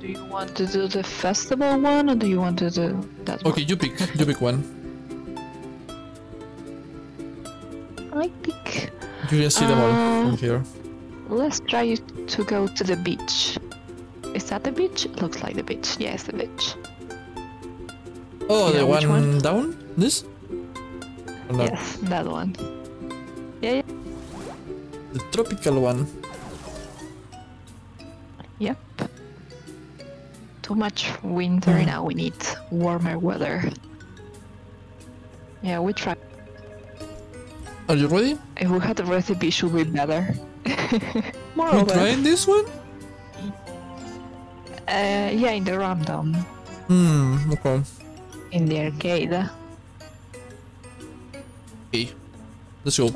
Do you want to do the festival one or do you want to do that one? Okay, you pick. You pick one. I pick... You just see them all from here. Let's try to go to the beach. Is that the beach? Looks like the beach. Yes, the beach. Oh, the one down? This? No? Yes, that one. Yeah, yeah. The tropical one. Yep. Too much winter now, we need warmer weather. Yeah, we try. Are you ready? If we had the recipe, should be better. More or less. Trying this one? Yeah, in the random. Hmm, okay. In the arcade. Okay, let's go.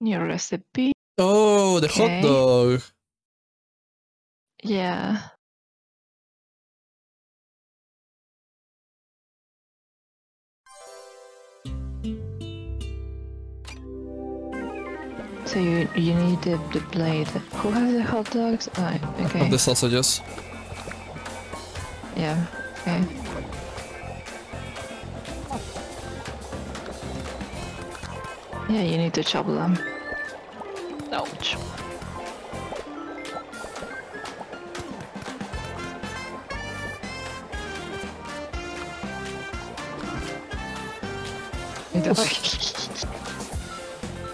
New recipe. Oh, the hot dog. Yeah. So you need the blade. Who has the hot dogs? Oh, okay. I have the sausages. Yeah, okay. Yeah, you need to chop them. Ouch.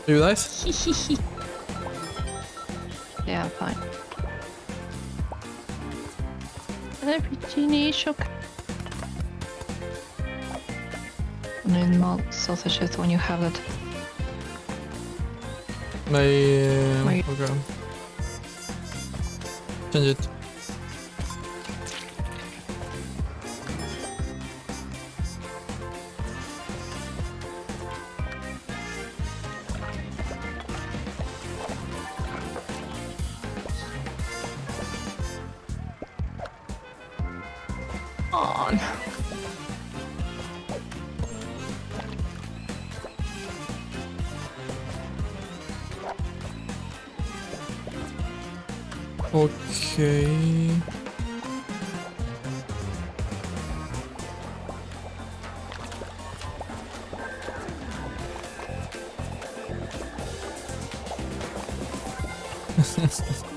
Are you nice? Yeah, I'm fine. Everything is okay. You need more sausages when you have it. My program. Change it. Okay.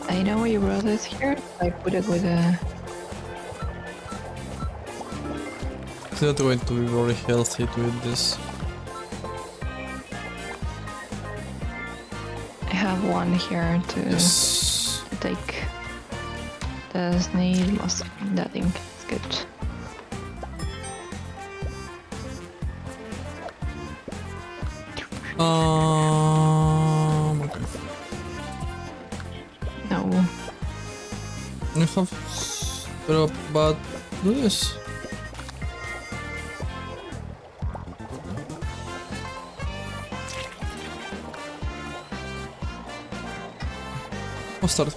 I know you brought this here. I put it with a. It's not going to be very healthy doing this. I have one here to take. Does need most that ink, it's good. Okay. No. I have but this. Mustard.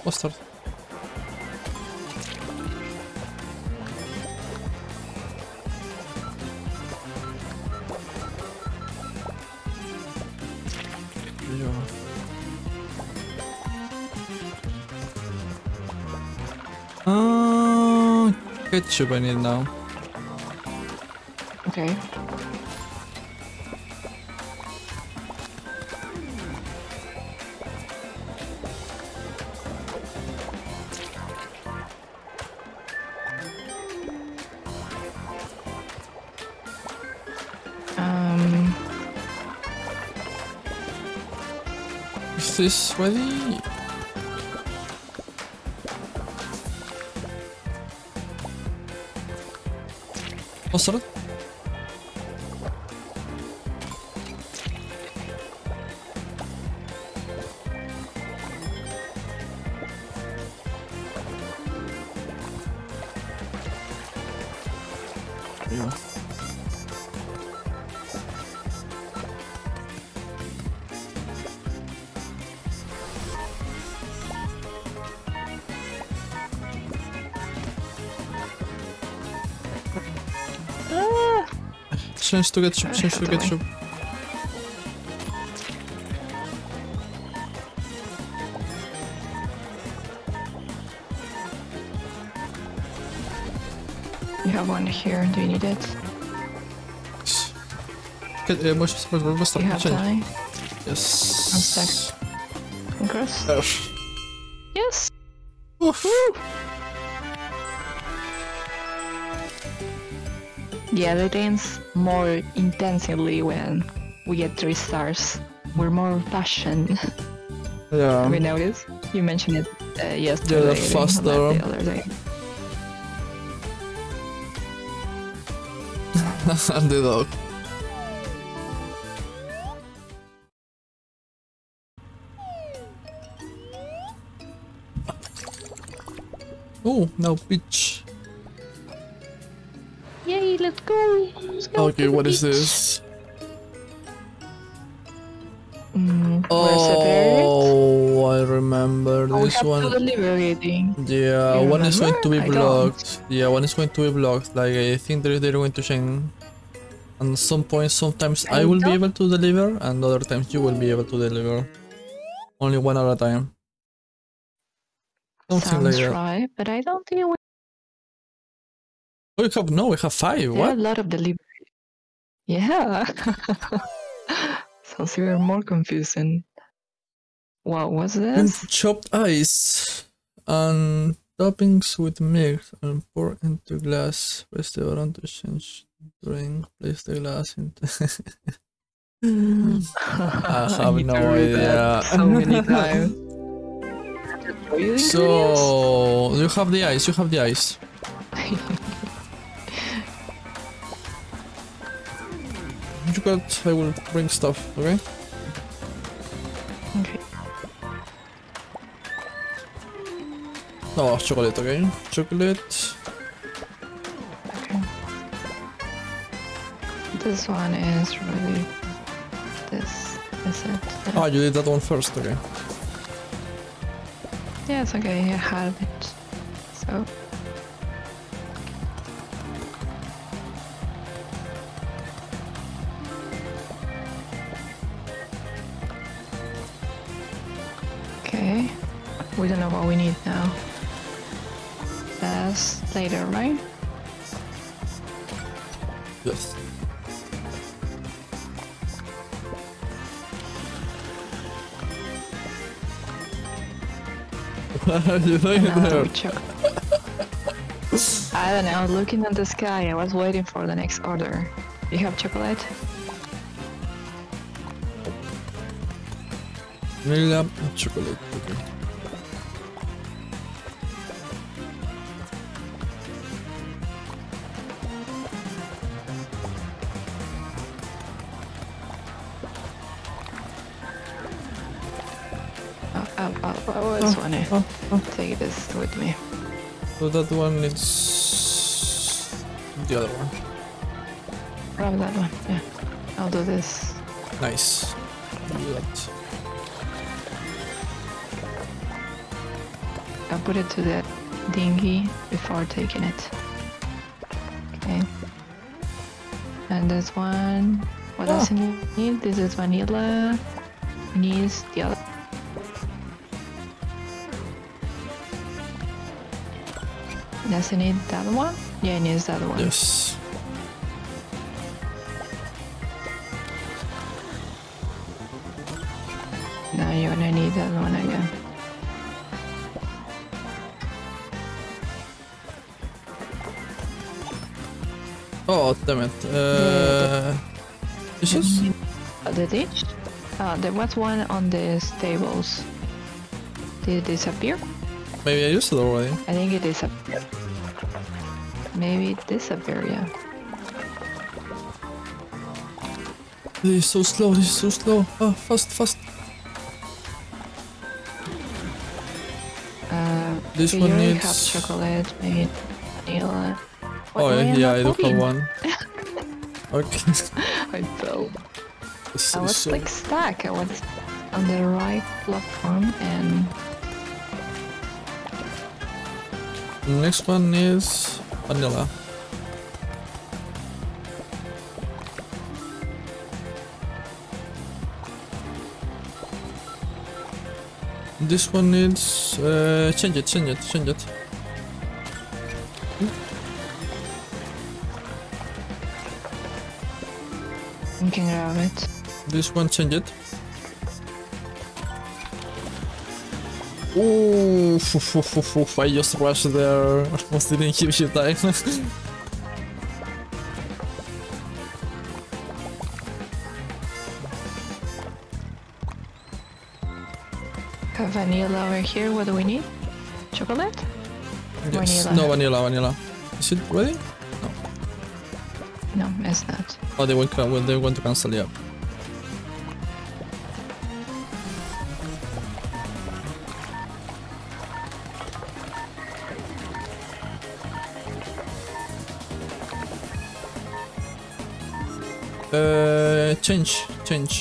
Ketchup I need now. Okay. Is this ready? Mustard? Yeah. Change to ketchup. You have one here. Do you need it? What's the you have die? Yes. I'm stuck. Congrats. Yes. Woof. Woo. Yeah, they dance more intensively when we get 3 stars. We're more passionate. Yeah. We notice. You mentioned it yesterday. Yeah, they're faster. The other day. And the dog. Oh, now pitch. Yay, let's go. Let's go. Okay, what is this? Oh, I remember this one. Yeah, one is going to be blocked. Yeah, one is going to be blocked. Like, I think they're going to change. And some point, sometimes I will be able to deliver, and other times you will be able to deliver. Only one at a time. Something like that. Right, but I don't think we. Oh, we have no. We have 5. There what? A lot of delivery. Yeah. Sounds even more confusing. What was this? And chopped ice and toppings with milk and pour into glass. Press the button to change drink. Place the glass into. I have no idea. So many times. So you have the ice. You have the ice. You got. I will bring stuff. Okay. Okay. Oh, chocolate. Okay, chocolate. Okay. This one is really. This is it. Ah, you did that one first. Okay. Yes, okay, I have it, so... Okay, we don't know what we need now. That's later, right? Yes. You know I don't know, looking at the sky, I was waiting for the next order. You have chocolate? Vanilla chocolate, okay. Oh. Take this with me. So that one is the other one. Grab that one, yeah. I'll do this. Nice. Do that. I'll put it to the dinghy before taking it. Okay. And this one. What else do you need? This is vanilla. Needs the other. Does it need that one? Yeah, it needs that one. Yes. Now you're gonna need that one again. Oh, damn it. Dishes? The dish? There was one on the tables. Did it disappear? Maybe I used it already. I think it disappeared. Maybe it disappeared, yeah. This is so slow, this is so slow. Ah, fast, fast. This one you needs... have chocolate, maybe vanilla. Oh, yeah, I don't have one. Okay. I fell. I was so... like stuck. I was on the right platform and... Next one is vanilla. This one needs change it. thinking about it. This one change it. Ooh, I just rushed there. Almost didn't give you time. Got vanilla over here. What do we need? Chocolate? Yes. Vanilla. No, vanilla. Is it ready? No. No, it's not. Oh, they want to cancel, yeah. Change.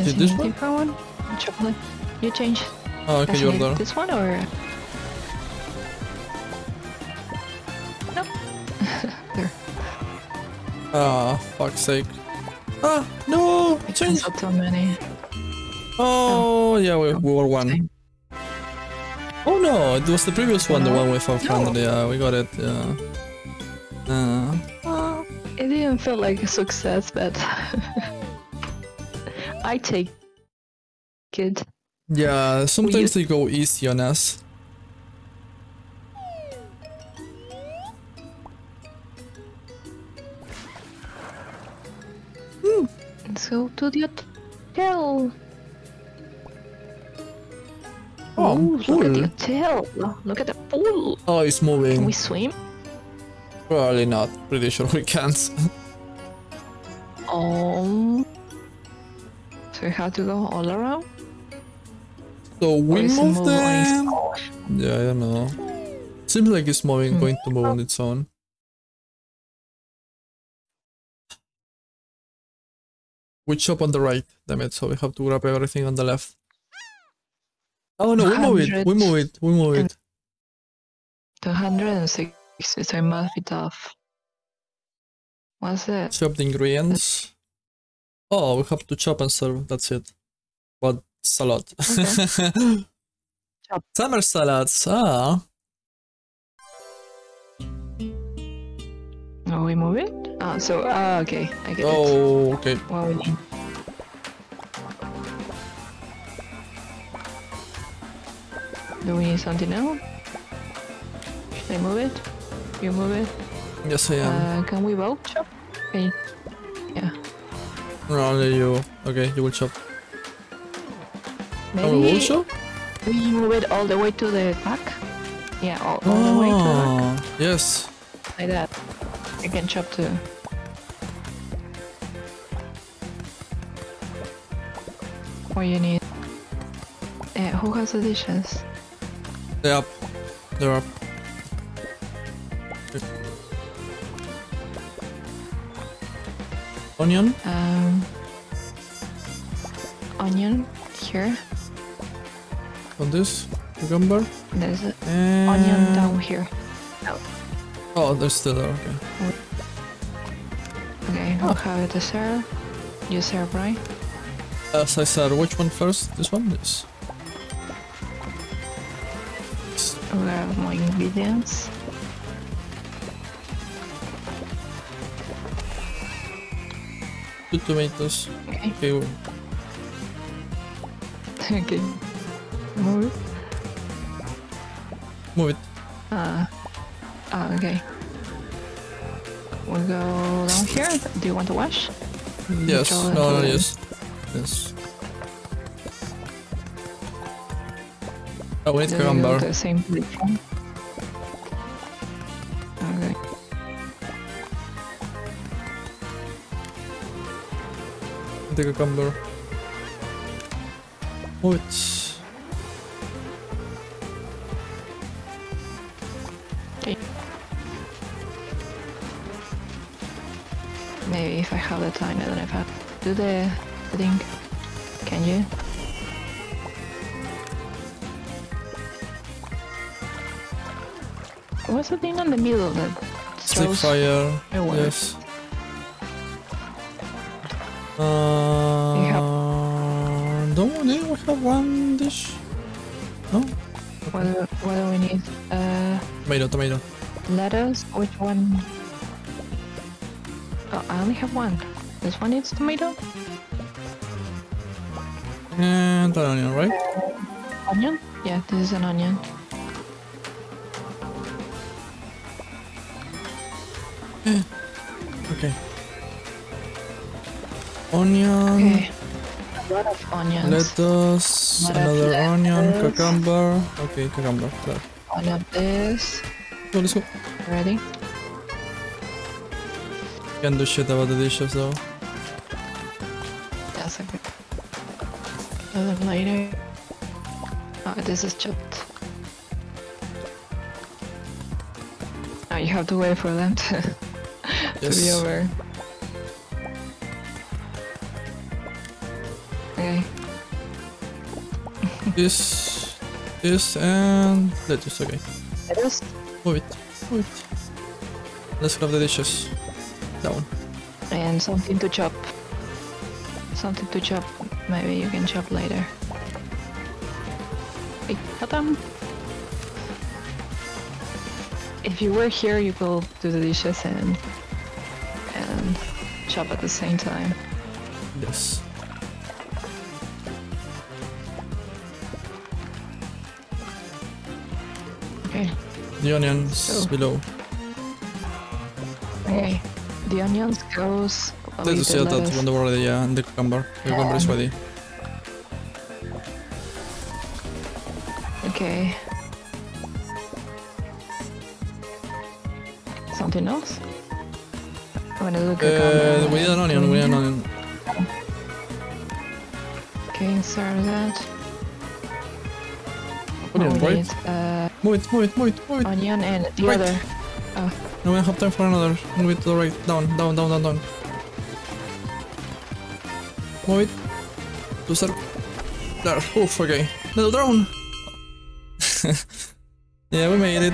Is it this one? Different one? Chocolate. You change. Oh, okay, you order. This one or? Nope. There. Ah, fuck's sake. Ah, no! Change! Not too many. Oh, yeah, we were one. Oh no, it was the previous one, the one we found. Yeah, we got it, yeah. It didn't feel like a success, but I take it. Yeah, sometimes they go easy on us. Let's go to the hotel. Oh, ooh, look at the hotel. Look at the pool. Oh, it's moving. Can we swim? Probably not. Pretty sure we can't. Oh. So we have to go all around? So we move them? Yeah, I don't know. Seems like it's moving, going to move on its own. We chop on the right, damn it, so we have to grab everything on the left. Oh no, we move it. 206. So it must be tough. What's that? Chop the ingredients. Oh, we have to chop and serve, that's it. But salad. Okay. Summer salads, ah. Oh, we move it? Ah, so, okay, I get it. Oh, okay. What we need? Do we need something else? Should I move it? You move it? Yes, I am. Can we both chop? Okay. Yeah. No, only you. Okay, you will chop. Maybe we will chop? We move it all the way to the back? Yeah, all the way to the back. Yes. Like that. I can chop too. What do you need? Who has the dishes? They're up. Onion? Onion here. On this? Cucumber? There's an onion down here. No. Oh, there's still there, okay. Okay, I'll have it to serve. You serve, right? As I said, which one first? This one? This. I'll have my ingredients. Two tomatoes. Okay. Okay. Move it. Okay. We'll go down here. Do you want to wash? Yes. No, yes. Yes. Oh, we need cucumber. The same platform. The cucumber. Move it. Okay. Maybe if I have the time, I don't know if I do the thing. Can you? What's the thing on the middle that throws? Fire. Yes. Don't we have one dish? No? What do we need? Tomato. Lettuce? Which one? I only have one. This one needs tomato. And an onion, right? Onion? Yeah, this is an onion. Okay. Onion. Okay. A lot of onions. Lettuce. Another onion. Cucumber. Okay, cucumber. One of this. So let's go. Ready? Can't do shit about the dishes though. That's a good. Another later. Oh, this is chopped. Now you have to wait for them to, yes. to be over. Okay. This and lettuce, okay. Lettuce? Move it. Let's grab the dishes. That one. And something to chop. Something to chop. Maybe you can chop later. Hey, Adam. If you were here, you will do the dishes and chop at the same time. Yes. Okay. The onions below. Okay. The onions goes. Let's see that one already, yeah, and the cucumber. The cucumber is ready. Okay. Something else? I'm gonna look at the cucumber. We need an onion, Okay, insert that. Onion, right? Move it. Onion and the other. Oh. No, we don't have time for another. Move it to the right. Down. Move it. To start. There. Oof, okay. Little drone! Yeah, we made it.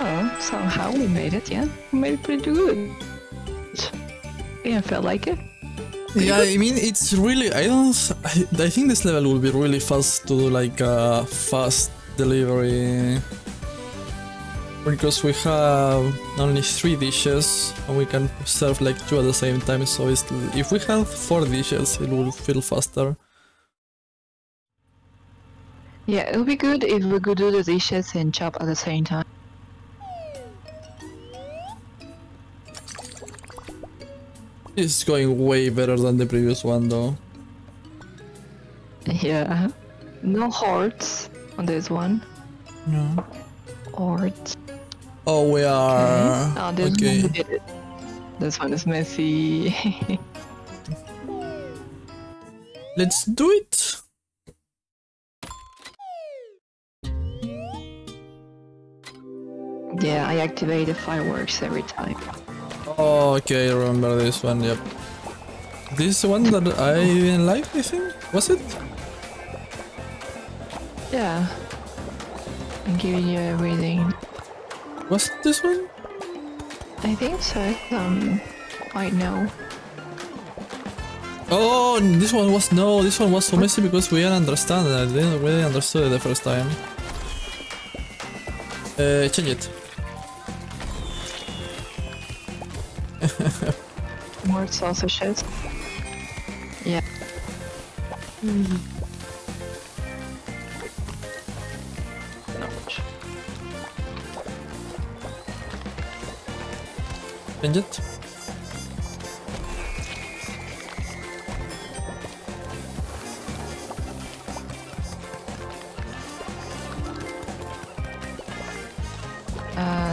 Oh, somehow we made it, yeah. We made it pretty good. Didn't feel like it. Yeah, I mean, it's really... I think this level will be really fast to do like a fast delivery. Because we have only 3 dishes and we can serve like 2 at the same time, so it's, if we have 4 dishes it will feel faster. Yeah, it would be good if we could do the dishes and chop at the same time. It's going way better than the previous one though. Yeah, no hearts on this one. No. Hearts. Oh, we are... Okay. Oh, this, okay. One did it. This one is messy. Let's do it! Yeah, I activate the fireworks every time. Oh, okay, I remember this one, yep. This one that I didn't like, I think? Was it? Yeah. I'm giving you everything. Was it this one? I think so. I know. Oh, this one was no. This one was so messy because we didn't understand it. I didn't really understood it the first time. Change it. More sausages. Yeah. Mm. Change it.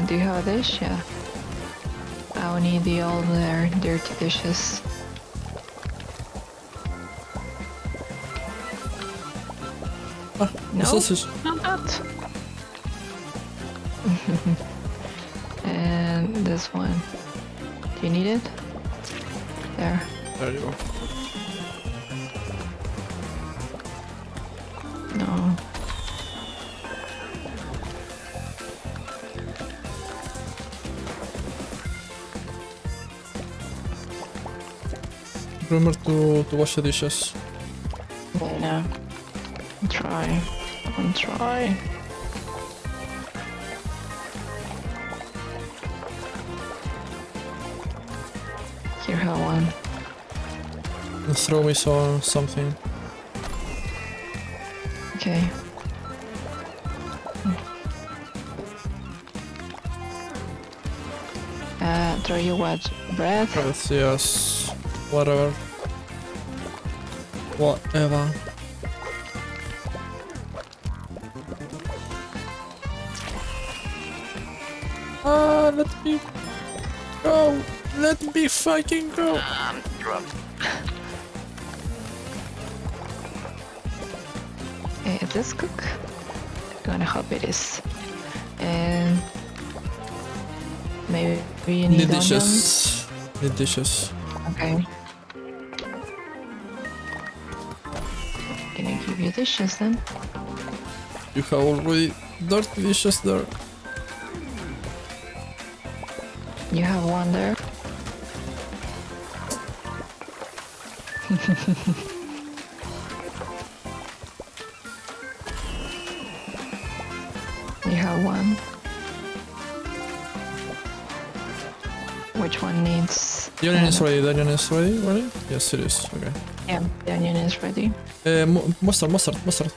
Do you have a dish? Yeah. I will need the old dirty dishes. Ah, no, sausage. Not that. And this one. Do you need it? There. There you go. No. Remember to wash the dishes. Yeah. Try. Here, have one. Throw me so something. Okay. Throw you what? Bread? Bread, yes. Whatever. Whatever. Ah, let me go! Let me fucking go! I'm dropped. Let's cook. I'm gonna hope it is. And maybe we need dishes. The dishes. Okay. Can I give you dishes then? You have already dirty dishes there. You have one there. You have one. Which one needs? The onion is ready. The onion is ready. Ready? Yes, it is. Okay. Yeah, the onion is ready. Mustard, mustard, mustard.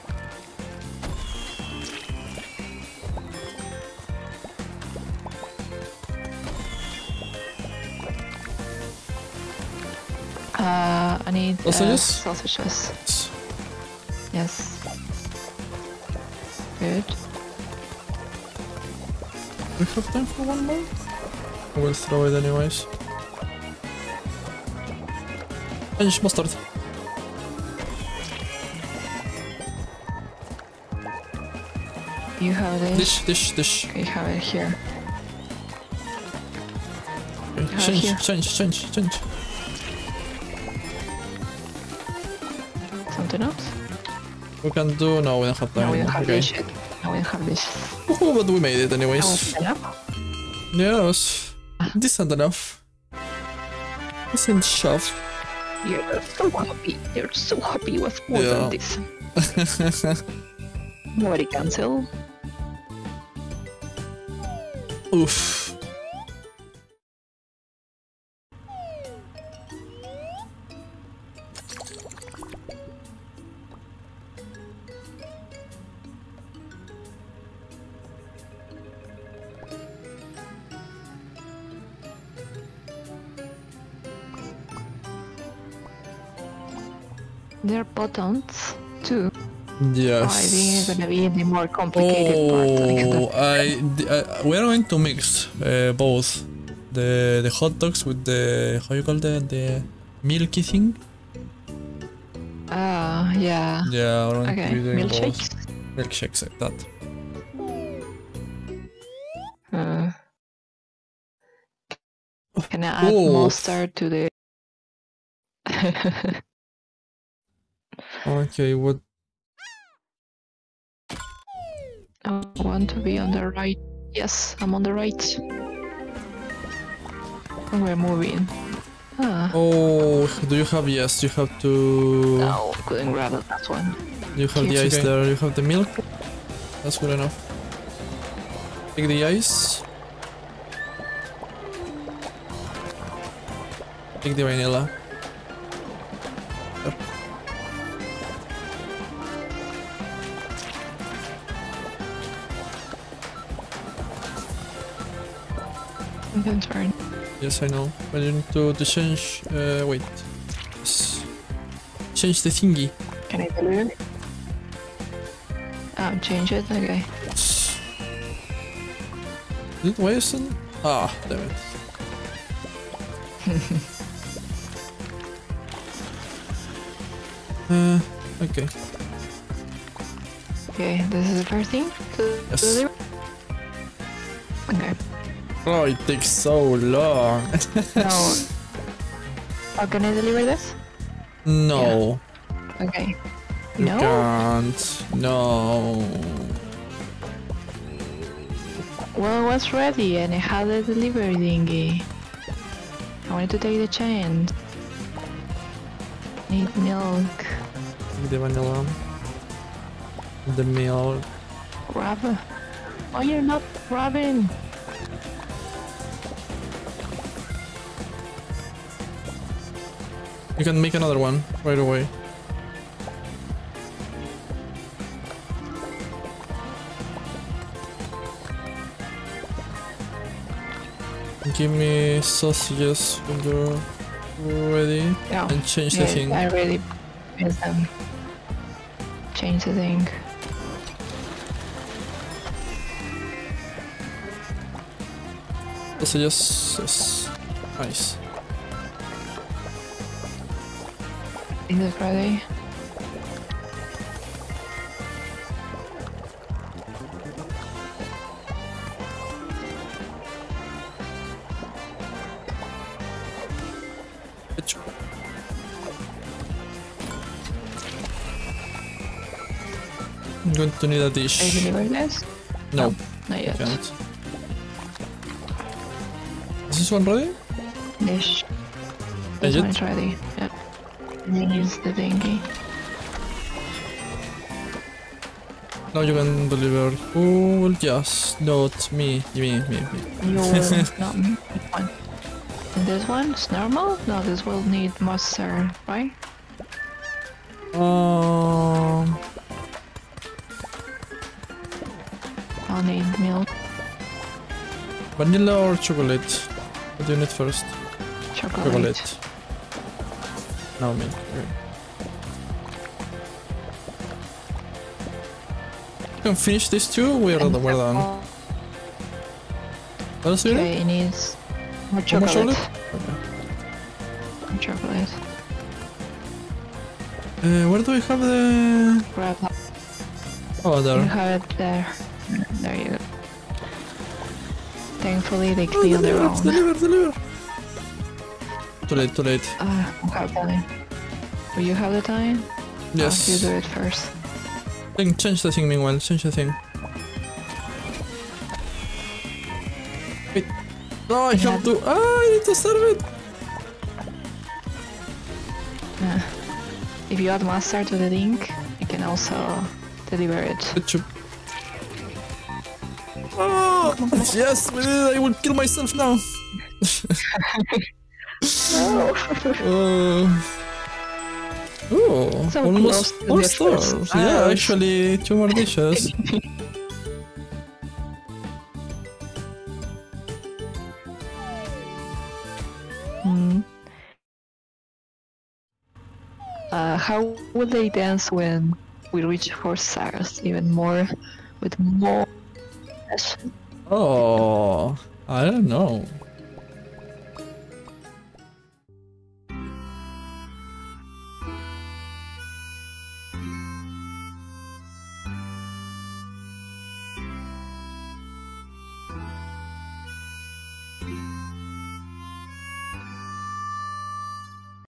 I need sausages. Yes. Good. Do we have time for one more? We'll throw it anyways. Finish mustard. You have this. Dish. Okay, have it here. Okay, change. Something else? We can do... No, we don't have time. No, we don't have this. Oh, but we made it anyways. Was it enough? Yes. Decent enough. Decent shove. You're so happy. You're so happy with more than this. Nobody cancel. Oof. They're buttons too. Yes. I think it's gonna be the more complicated part. We're going to mix both the hot dogs with the how you call that, the milky thing. Ah, yeah. Yeah, we're going to be doing milkshakes. Both. Milkshakes like that. Can I add mustard to the? Okay, what? I want to be on the right. Yes, I'm on the right. And we're moving. Ah. Oh, do you have? Yes, you have to. No, couldn't grab that one. You have the ice there. You have the milk. That's good enough. Take the ice. Take the vanilla. Turn. Yes, I know. I need to change. Wait. Change the thingy. Can I do it? Oh, change it? Okay. Is it wasted? Ah, damn it. Okay. Okay, this is the first thing? Yes. Okay. Oh, it takes so long. No. Oh, can I deliver this? No. Yeah. Okay. You can't. No. Well, it was ready and I had a delivery dinghy. I wanted to take the chance. Need milk. The vanilla. The milk. Grab. Oh, you're not grabbing. You can make another one right away. Give me sausages when you're ready. No. And change the thing. I really miss them. Change the thing. Sausages, yes. Nice. Is it ready? I'm going to need a dish. Are you delivering this? No, not yet. Can't. Is this one ready? Dish. This one is ready. Yeah. And then use the dinghy. Now you can deliver. Oh, yes. Not me. Me. No, not me. One. And this one's normal? No, this will need mustard, right? I'll need milk. Vanilla or chocolate? What do you need first? Chocolate. No milk. Okay. You can finish these two. We're done. What else do you need? Okay, it needs more chocolate. More chocolate? Okay. More chocolate. Where do we have the? Grab. Oh, there. You have it there. There you go. Thankfully they clean their own. Deliver. Too late. Okay, time. Will you have the time? Yes. You do it first. Then change the thing meanwhile, Wait. No, I have to... Ah, I need to serve it! If you add mustard to the link, you can also deliver it. Oh, yes, I will kill myself now. Oh, so almost 4 stars. Yeah, actually, 2 more dishes. How will they dance when we reach 4 stars? Even more, with more. Oh, I don't know.